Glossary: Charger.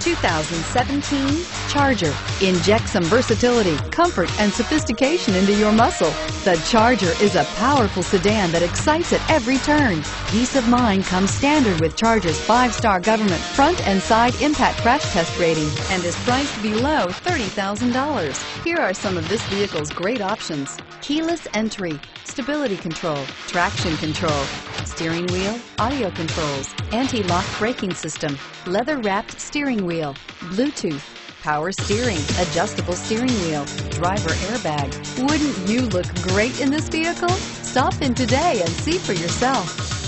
2017 Charger. Inject some versatility, comfort, and sophistication into your muscle. The Charger is a powerful sedan that excites at every turn. Peace of mind comes standard with Charger's 5-star government front and side impact crash test rating and is priced below $30,000. Here are some of this vehicle's great options: keyless entry, stability control, traction control, steering wheel audio controls, anti-lock braking system, leather-wrapped steering wheel, Bluetooth, power steering, adjustable steering wheel, driver airbag. Wouldn't you look great in this vehicle? Stop in today and see for yourself.